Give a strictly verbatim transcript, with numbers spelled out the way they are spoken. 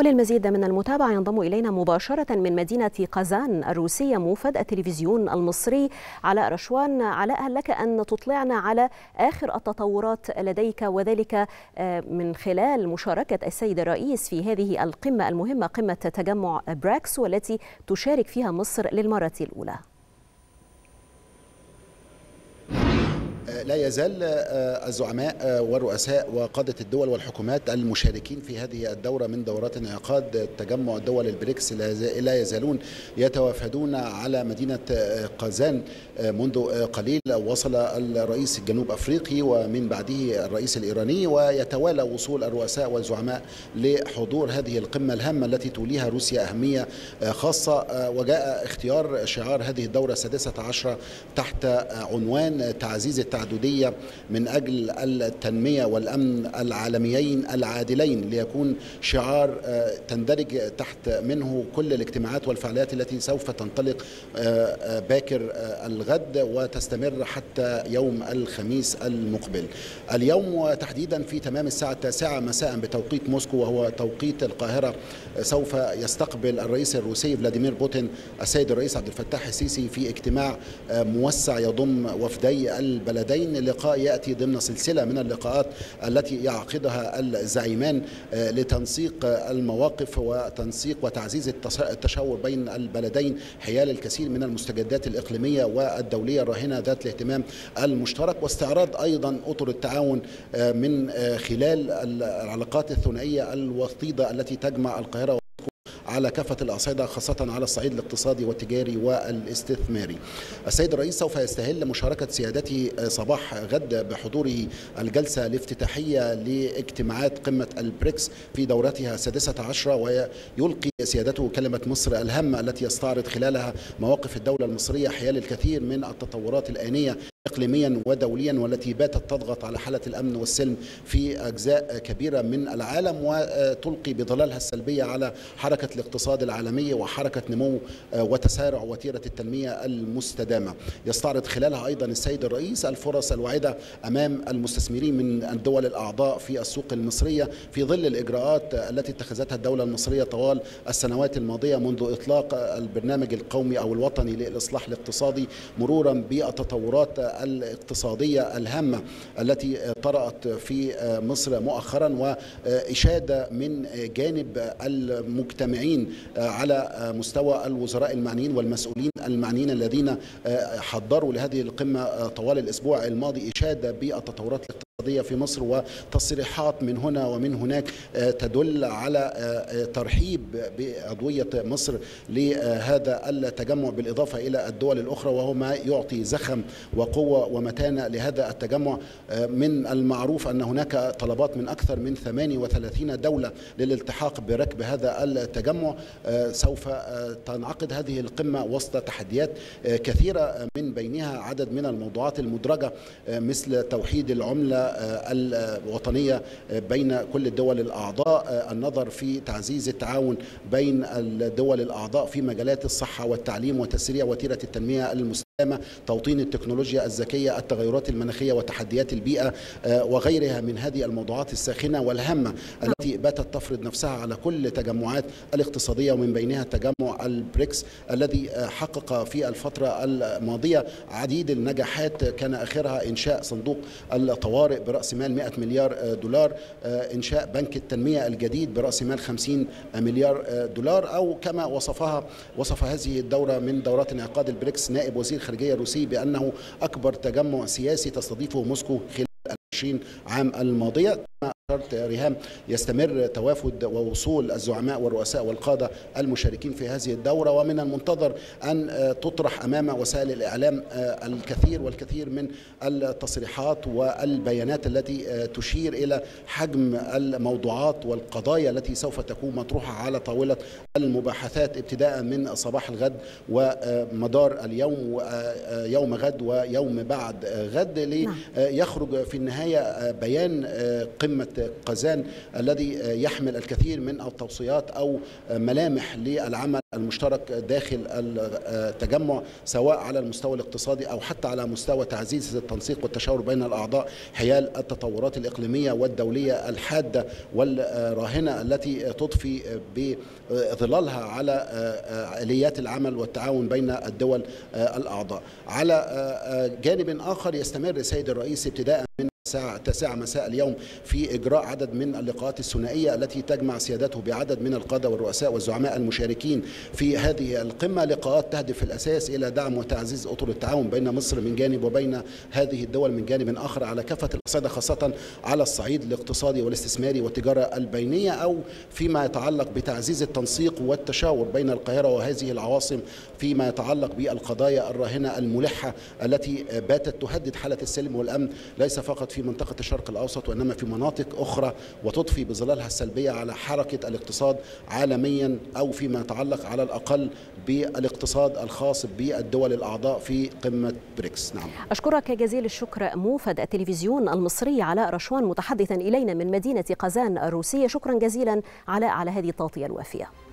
وللمزيد من المتابعة ينضم إلينا مباشرة من مدينة قازان الروسية موفد التلفزيون المصري علاء رشوان. علاء، هل لك أن تطلعنا على آخر التطورات لديك، وذلك من خلال مشاركة السيد الرئيس في هذه القمة المهمة، قمة تجمع بريكس، والتي تشارك فيها مصر للمرة الأولى؟ لا يزال الزعماء والرؤساء وقادة الدول والحكومات المشاركين في هذه الدورة من دورات انعقاد تجمع دول البريكس لا يزالون يتوافدون على مدينة قازان. منذ قليل وصل الرئيس الجنوب أفريقي ومن بعده الرئيس الإيراني، ويتوالى وصول الرؤساء والزعماء لحضور هذه القمة الهامة التي توليها روسيا أهمية خاصة. وجاء اختيار شعار هذه الدورة السادسة عشرة تحت عنوان تعزيز التعاون التعددية من أجل التنمية والأمن العالميين العادلين، ليكون شعار تندرج تحت منه كل الاجتماعات والفعاليات التي سوف تنطلق باكر الغد وتستمر حتى يوم الخميس المقبل. اليوم وتحديدا في تمام الساعة التاسعة مساء بتوقيت موسكو وهو توقيت القاهرة سوف يستقبل الرئيس الروسي فلاديمير بوتين السيد الرئيس عبد الفتاح السيسي في اجتماع موسع يضم وفدي البلدين. لقاء يأتي ضمن سلسلة من اللقاءات التي يعقدها الزعيمان لتنسيق المواقف وتنسيق وتعزيز التشاور بين البلدين حيال الكثير من المستجدات الإقليمية والدولية الراهنة ذات الاهتمام المشترك، واستعراض أيضا أطر التعاون من خلال العلاقات الثنائية الوطيدة التي تجمع القاهرة على كافة الأصعدة خاصة على الصعيد الاقتصادي والتجاري والاستثماري. السيد الرئيس سوف يستهل مشاركة سيادته صباح غد بحضوره الجلسة الافتتاحية لاجتماعات قمة البريكس في دورتها السادسة عشرة، ويلقي سيادته كلمة مصر الهامة التي يستعرض خلالها مواقف الدولة المصرية حيال الكثير من التطورات الآنية إقليميا ودوليا والتي باتت تضغط على حالة الأمن والسلم في أجزاء كبيرة من العالم، وتلقي بظلالها السلبية على حركة الاقتصاد العالمي وحركة نمو وتسارع وتيرة التنمية المستدامة. يستعرض خلالها أيضا السيد الرئيس الفرص الواعدة أمام المستثمرين من الدول الأعضاء في السوق المصرية في ظل الإجراءات التي اتخذتها الدولة المصرية طوال السنوات الماضية منذ إطلاق البرنامج القومي أو الوطني للإصلاح الاقتصادي، مرورا بالتطورات الاقتصادية الهامة التي طرأت في مصر مؤخرا، وإشادة من جانب المجتمعين على مستوى الوزراء المعنيين والمسؤولين المعنيين الذين حضروا لهذه القمة طوال الأسبوع الماضي، إشادة بالتطورات الاقتصادية في مصر، وتصريحات من هنا ومن هناك تدل على ترحيب بعضوية مصر لهذا التجمع، بالإضافة إلى الدول الأخرى، وهو ما يعطي زخم وقوة ومتانة لهذا التجمع. من المعروف أن هناك طلبات من أكثر من ثمانية وثلاثين دولة للالتحاق بركب هذا التجمع. سوف تنعقد هذه القمة وسط تحديات كثيرة، من بينها عدد من الموضوعات المدرجة مثل توحيد العملة الوطنية بين كل الدول الأعضاء، النظر في تعزيز التعاون بين الدول الأعضاء في مجالات الصحة والتعليم وتسريع وتيرة التنمية المستدامة، توطين التكنولوجيا الذكية، التغيرات المناخية وتحديات البيئة، وغيرها من هذه الموضوعات الساخنة والهامة التي باتت تفرض نفسها على كل التجمعات الاقتصادية، ومن بينها تجمع البريكس الذي حقق في الفترة الماضية عديد النجاحات، كان آخرها إنشاء صندوق الطوارئ برأس مال مئة مليار دولار، إنشاء بنك التنمية الجديد برأس مال خمسين مليار دولار، أو كما وصفها وصف هذه الدورة من دورات انعقاد البريكس نائب وزير الخارجية الروسي بأنه أكبر تجمع سياسي تستضيفه موسكو خلال العشرين عام الماضية. ريهام يستمر توافد ووصول الزعماء والرؤساء والقادة المشاركين في هذه الدورة، ومن المنتظر أن تطرح أمام وسائل الإعلام الكثير والكثير من التصريحات والبيانات التي تشير إلى حجم الموضوعات والقضايا التي سوف تكون مطروحة على طاولة المباحثات ابتداء من صباح الغد ومدار اليوم ويوم غد ويوم بعد غد، ليخرج في النهاية بيان قمة قازان الذي يحمل الكثير من التوصيات أو ملامح للعمل المشترك داخل التجمع، سواء على المستوى الاقتصادي أو حتى على مستوى تعزيز التنسيق والتشاور بين الأعضاء حيال التطورات الإقليمية والدولية الحادة والراهنة التي تضفي بظلالها على آليات العمل والتعاون بين الدول الأعضاء. على جانب آخر يستمر السيد الرئيس ابتداء من الساعة التاسعة مساء اليوم في إجراء عدد من اللقاءات الثنائية التي تجمع سيادته بعدد من القادة والرؤساء والزعماء المشاركين في هذه القمة، لقاءات تهدف في الأساس إلى دعم وتعزيز أطر التعاون بين مصر من جانب وبين هذه الدول من جانب آخر على كافة الأصعدة، خاصة على الصعيد الاقتصادي والاستثماري والتجارة البينية أو فيما يتعلق بتعزيز التنسيق والتشاور بين القاهرة وهذه العواصم فيما يتعلق بالقضايا الراهنة الملحة التي باتت تهدد حالة السلم والأمن ليس فقط في منطقة الشرق الأوسط وإنما في مناطق أخرى، وتضفي بظلالها السلبية على حركة الاقتصاد عالميا أو فيما يتعلق على الأقل بالاقتصاد الخاص بالدول الأعضاء في قمة بريكس. نعم، أشكرك جزيل الشكر موفد التلفزيون المصري علاء رشوان متحدثا إلينا من مدينة قازان الروسية. شكرا جزيلا علاء على هذه التغطية الوافية.